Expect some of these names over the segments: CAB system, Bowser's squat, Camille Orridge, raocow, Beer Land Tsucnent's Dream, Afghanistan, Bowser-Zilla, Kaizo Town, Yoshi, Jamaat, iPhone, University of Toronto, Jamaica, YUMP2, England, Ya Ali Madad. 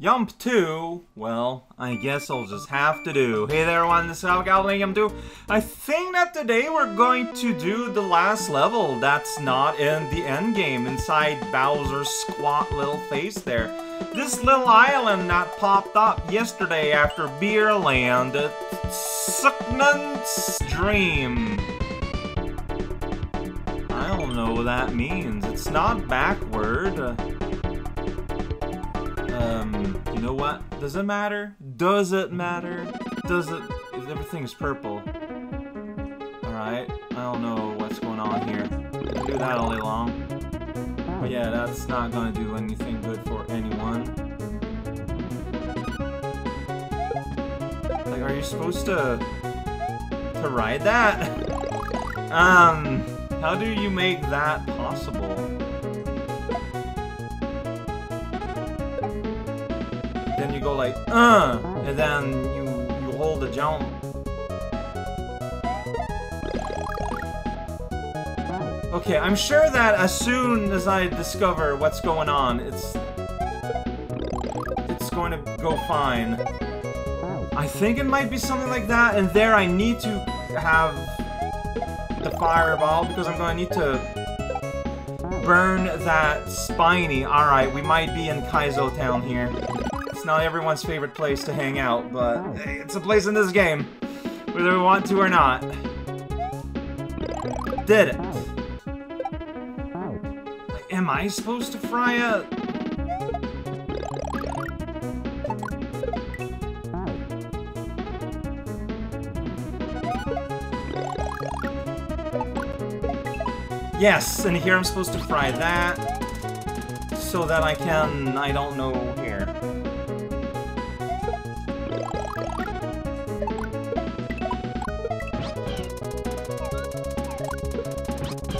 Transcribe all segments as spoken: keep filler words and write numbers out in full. YUMP two, well, I guess I'll just have to do. Hey there everyone, this is raocow playing YUMP two. I think that today we're going to do the last level that's not in the end game, inside Bowser's squat little face there. This little island that popped up yesterday after Beer Land Tsucnent's Dream. I don't know what that means. It's not backward. Um, you know what? Does it matter? Does it matter? Does it? Everything's purple. Alright, I don't know what's going on here. I'll do that all day long. But yeah, that's not gonna do anything good for anyone. Like, are you supposed to... to ride that? um, how do you make that possible? Then you go like, uh, and then you, you hold the jump. Okay, I'm sure that as soon as I discover what's going on, it's... it's going to go fine. I think it might be something like that, and there I need to have the fireball, because I'm going to need to burn that spiny. Alright, we might be in Kaizo Town here. It's not everyone's favorite place to hang out, but it's a place in this game, whether we want to or not. Did it. Am I supposed to fry a... Yes, and here I'm supposed to fry that, so that I can... I don't know here.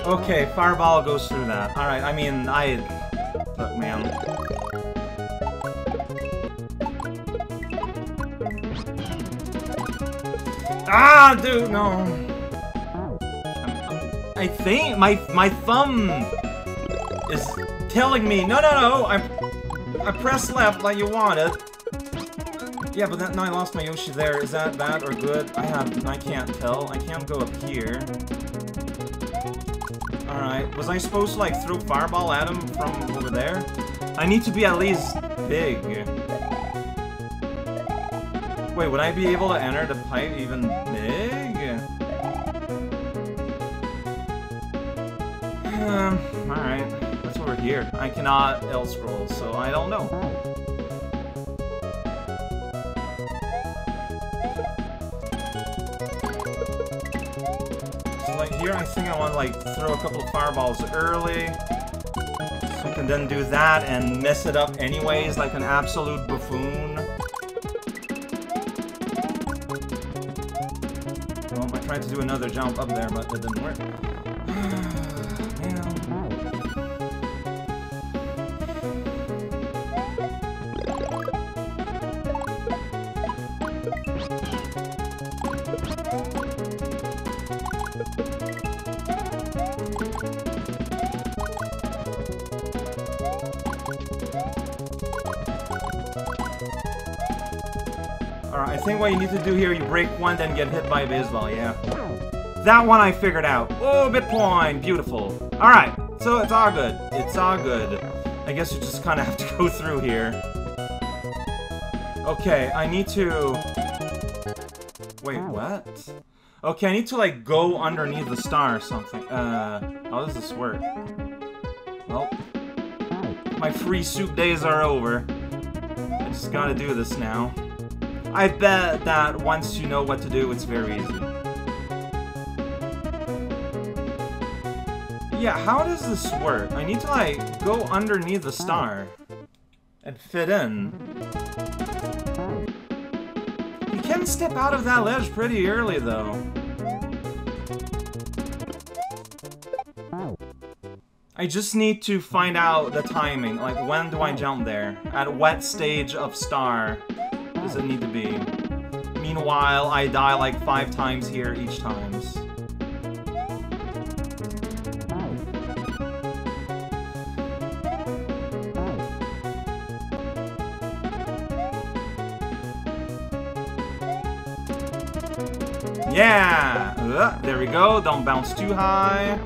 Okay, fireball goes through that. Alright, I mean, I... Look, man. Ah, dude, no. I'm, I'm, I think my my thumb is telling me, no, no, no, I, I pressed left like you wanted. Yeah, but that, now I lost my Yoshi there. Is that bad or good? I have, I can't tell. I can't go up here. Alright, was I supposed to, like, throw fireball at him from over there? I need to be at least big. Wait, would I be able to enter the pipe even big? Um, alright, that's why we're here. I cannot L-scroll, so I don't know. Here, I think I want to like throw a couple of fireballs early, so I can then do that and mess it up anyways, like an absolute buffoon. Well, I tried to do another jump up there, but it didn't work. I think what you need to do here, you break one, then get hit by a baseball, yeah. That one I figured out. Oh, Bitcoin, beautiful. Alright, so it's all good. It's all good. I guess you just kind of have to go through here. Okay, I need to... Wait, what? Okay, I need to, like, go underneath the star or something. Uh, how does this work? Well, my free soup days are over. I just gotta do this now. I bet that once you know what to do, it's very easy. Yeah, how does this work? I need to, like, go underneath the star and fit in. You can step out of that ledge pretty early, though. I just need to find out the timing. Like, when do I jump there? At what stage of star does it need to be? Meanwhile, I die like five times here each time. Yeah! Uh, there we go. Don't bounce too high.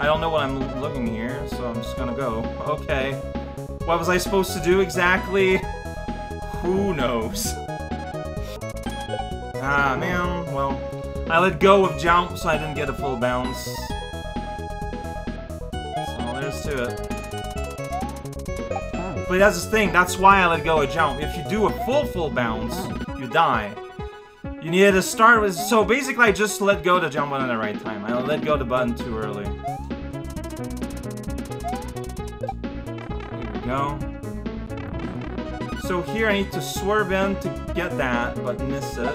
I don't know what I'm looking here, so I'm just gonna go. Okay. What was I supposed to do exactly? Who knows? Ah, man. Well, I let go of jump, so I didn't get a full bounce. So there's to it. But that's the thing. That's why I let go of jump. If you do a full, full bounce, you die. You needed to start with... So basically, I just let go the jump button at the right time. I let go the button too early. There we go. So here I need to swerve in to get that, but miss it.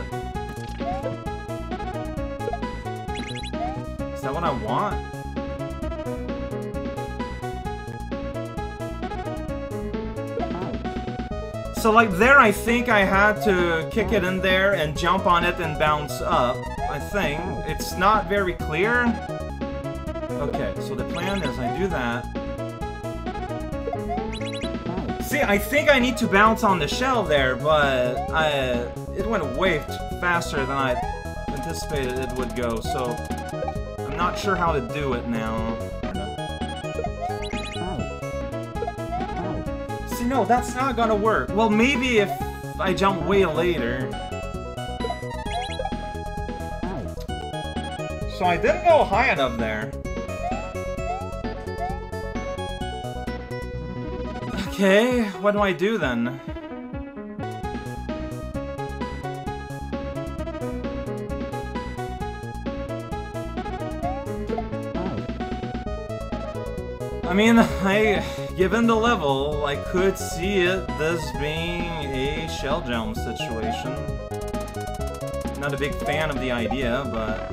Is that what I want? So like there I think I had to kick it in there and jump on it and bounce up, I think. It's not very clear. Okay, so the plan is I do that. See, I think I need to bounce on the shell there, but I, it went way faster than I anticipated it would go, so I'm not sure how to do it now. See, no, that's not gonna work. Well, maybe if I jump way later. So I didn't go high enough there. Okay, what do I do then? I mean, I, given the level, I could see it this being a shell jump situation. Not a big fan of the idea, but...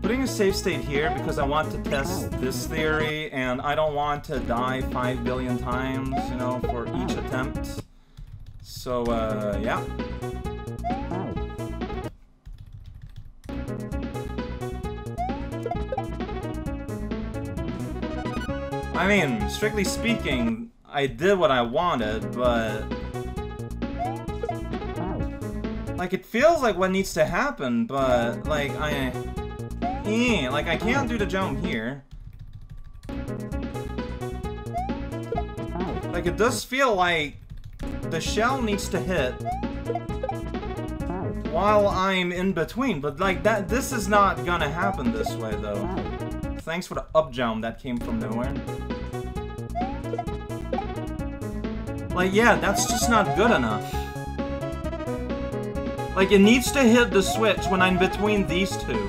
Putting a save state here because I want to test this theory and I don't want to die five billion times, you know, for each attempt. So, uh, yeah. I mean, strictly speaking, I did what I wanted, but... Like, it feels like what needs to happen, but, like, I... Eh, like, I can't do the jump here. Like, it does feel like the shell needs to hit while I'm in between, but, like, that this is not gonna happen this way, though. Thanks for the up jump that came from nowhere. Like, yeah, that's just not good enough. Like, it needs to hit the switch when I'm between these two.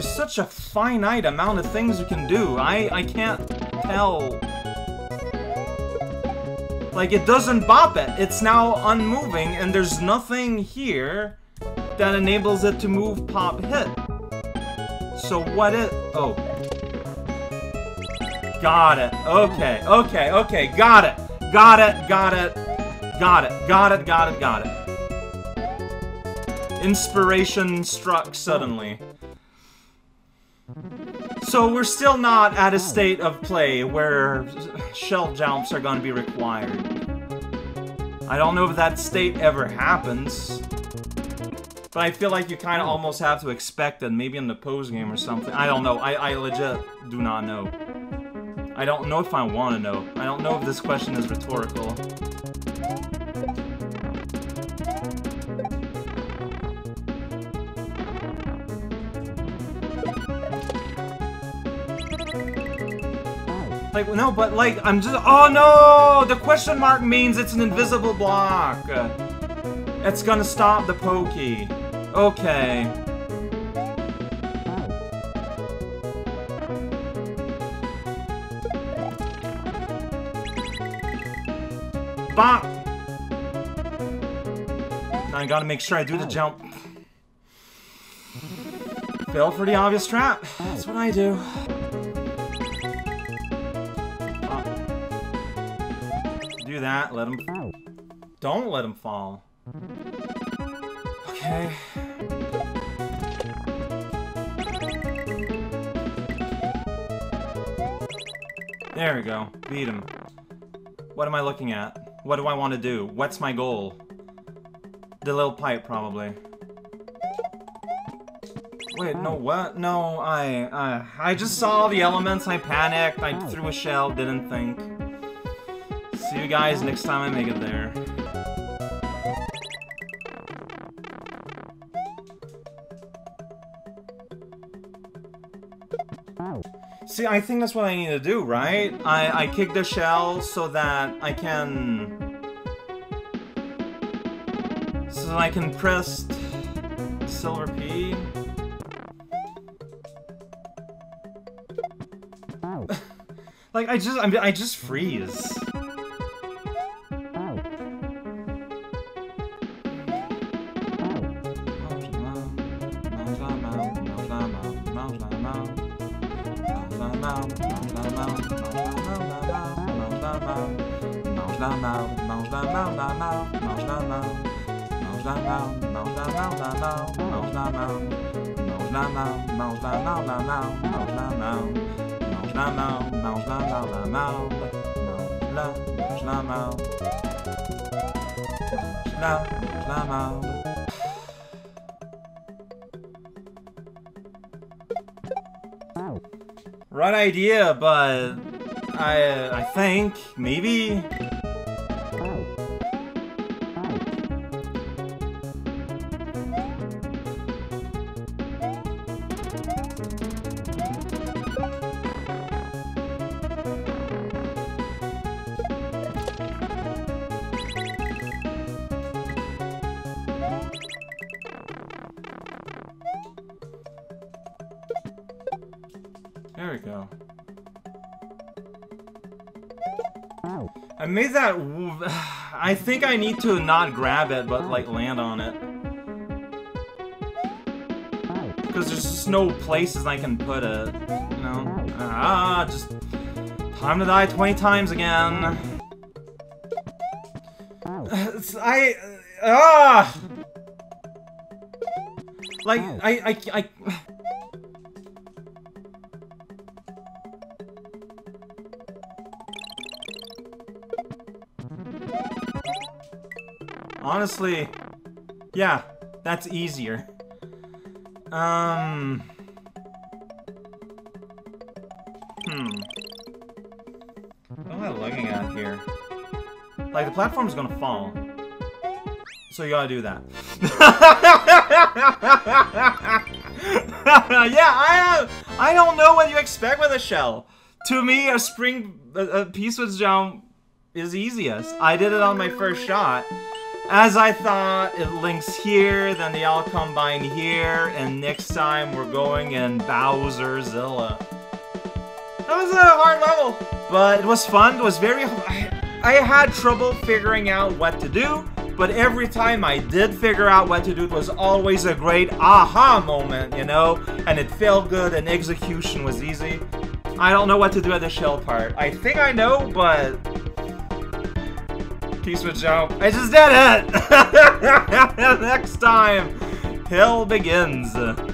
There's such a finite amount of things you can do. I, I can't tell. Like, it doesn't bop it. It's now unmoving, and there's nothing here that enables it to move, pop, hit. So what it... Oh. Got it. Okay, okay, okay. Got it. Got it, got it. Got it, got it, got it, got it. Inspiration struck suddenly. So we're still not at a state of play where shell jumps are going to be required. I don't know if that state ever happens, but I feel like you kind of almost have to expect it, maybe in the pose game or something. I don't know. I, I legit do not know. I don't know if I want to know. I don't know if this question is rhetorical. Like, no, but like, I'm just- Oh no! The question mark means it's an invisible block! It's gonna stop the pokey. Okay. Bop! Now I gotta make sure I do the jump. Fell for the obvious trap. That's what I do. That let him don't let him fall. Okay. There we go. Beat him. What am I looking at? What do I want to do? What's my goal? The little pipe, probably. Wait, no, what? No, I... Uh, I just saw the elements, I panicked, I threw a shell, didn't think. See you guys next time I make it there. See, I think that's what I need to do, right? I, I kick the shell so that I can... So that I can press... Silver P... Like, I just, I'm, I just freeze. Oh. Right idea, but I I think maybe. There we go. Oh. I made that... W I think I need to not grab it, but, like, land on it. Because there's just no places I can put it, you know? Ah, just... Time to die twenty times again. I... Ah! Like, I... I... I Honestly, yeah, that's easier. Um... Hmm. What am I looking at here? Like, the platform's gonna fall. So you gotta do that. Yeah, I, I don't know what you expect with a shell. To me, a spring... A, a piece with jump is easiest. I did it on my first shot. As I thought, it links here, then they all combine here, and next time we're going in Bowser-Zilla. That was a hard level, but it was fun. It was very... I, I had trouble figuring out what to do, but every time I did figure out what to do, it was always a great aha moment, you know? And it felt good, and execution was easy. I don't know what to do at the shell part. I think I know, but... Peace with jump. I just did it! Next time, Hill begins.